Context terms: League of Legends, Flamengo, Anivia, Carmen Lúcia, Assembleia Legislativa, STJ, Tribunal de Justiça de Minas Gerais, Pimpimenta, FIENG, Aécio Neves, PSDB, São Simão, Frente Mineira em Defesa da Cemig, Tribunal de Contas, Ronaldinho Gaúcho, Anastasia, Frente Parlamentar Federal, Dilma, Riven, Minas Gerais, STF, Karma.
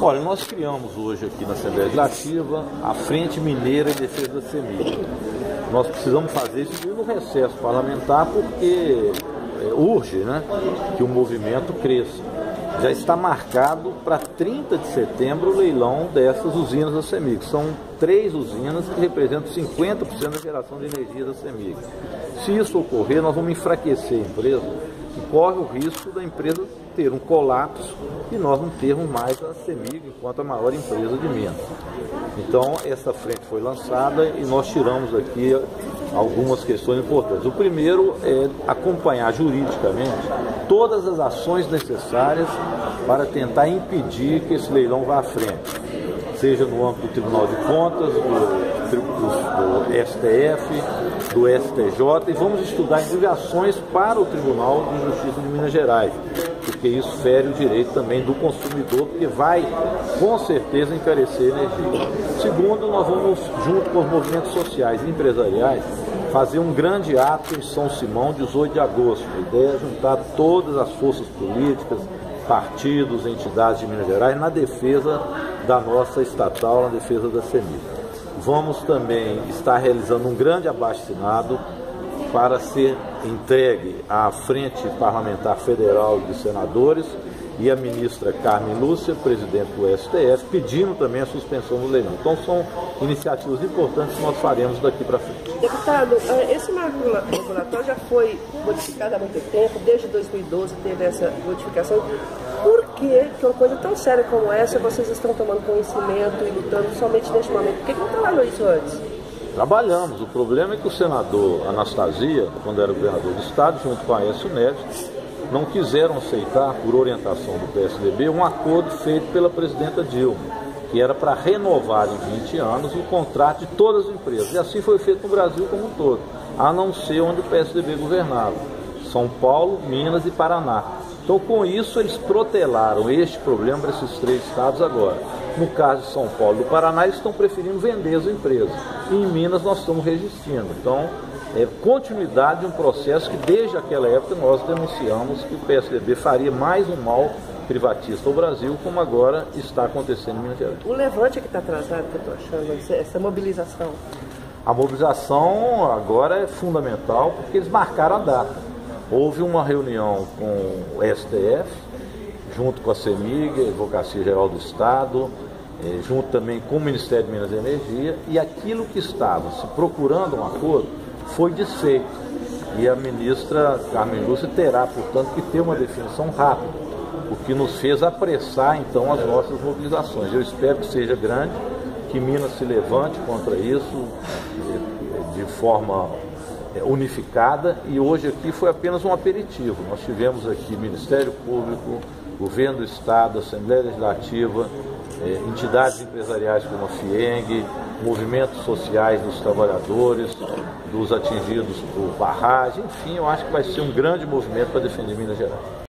Olha, nós criamos hoje aqui na Assembleia Legislativa a Frente Mineira em Defesa da Cemig. Nós precisamos fazer isso no recesso parlamentar porque urge, né, que o movimento cresça. Já está marcado para 30 de setembro o leilão dessas usinas da Cemig. São 3 usinas que representam 50% da geração de energia da Cemig. Se isso ocorrer, nós vamos enfraquecer a empresa e corre o risco da empresa ter um colapso e nós não termos mais a Cemig enquanto a maior empresa de Minas. Então, essa frente foi lançada e nós tiramos aqui algumas questões importantes. O primeiro é acompanhar juridicamente todas as ações necessárias para tentar impedir que esse leilão vá à frente, seja no âmbito do Tribunal de Contas, do STF, do STJ, e vamos estudar indicações para o Tribunal de Justiça de Minas Gerais, porque isso fere o direito também do consumidor, porque vai, com certeza, encarecer a energia. Segundo, nós vamos, junto com os movimentos sociais e empresariais, fazer um grande ato em São Simão, 18 de agosto. A ideia é juntar todas as forças políticas, partidos, entidades de Minas Gerais, na defesa da nossa estatal, na defesa da Cemig. Vamos também estar realizando um grande abaixo-assinado para ser entregue à Frente Parlamentar Federal de Senadores e à ministra Carmen Lúcia, presidente do STF, pedindo também a suspensão do leilão. Então são iniciativas importantes que nós faremos daqui para frente. Deputado, esse marco regulatório já foi modificado há muito tempo, desde 2012 teve essa modificação. Por que uma coisa tão séria como essa vocês estão tomando conhecimento e lutando somente neste momento? Por que não trabalhou isso antes? Trabalhamos. O problema é que o senador Anastasia, quando era governador do estado, junto com a Aécio Neves, não quiseram aceitar, por orientação do PSDB, um acordo feito pela presidenta Dilma, que era para renovar em 20 anos o contrato de todas as empresas. E assim foi feito no Brasil como um todo, a não ser onde o PSDB governava, São Paulo, Minas e Paraná. Então, com isso, eles protelaram este problema para esses 3 estados agora. No caso de São Paulo e do Paraná, eles estão preferindo vender as empresas. E em Minas, nós estamos resistindo. Então, é continuidade de um processo que, desde aquela época, nós denunciamos que o PSDB faria mais um mal privatista ao Brasil, como agora está acontecendo em Minas Gerais. O levante é que está atrasado, que eu estou achando, essa mobilização. A mobilização agora é fundamental, porque eles marcaram a data. Houve uma reunião com o STF, junto com a Cemig, a Advocacia Geral do Estado, junto também com o Ministério de Minas e Energia, e aquilo que estava se procurando um acordo foi desfeito. E a ministra Carmen Lúcia terá, portanto, que ter uma definição rápida, o que nos fez apressar, então, as nossas mobilizações. Eu espero que seja grande, que Minas se levante contra isso de forma unificada, e hoje aqui foi apenas um aperitivo. Nós tivemos aqui Ministério Público, Governo do Estado, Assembleia Legislativa, entidades empresariais como a FIENG, movimentos sociais dos trabalhadores, dos atingidos por barragem, enfim, eu acho que vai ser um grande movimento para defender Minas Gerais.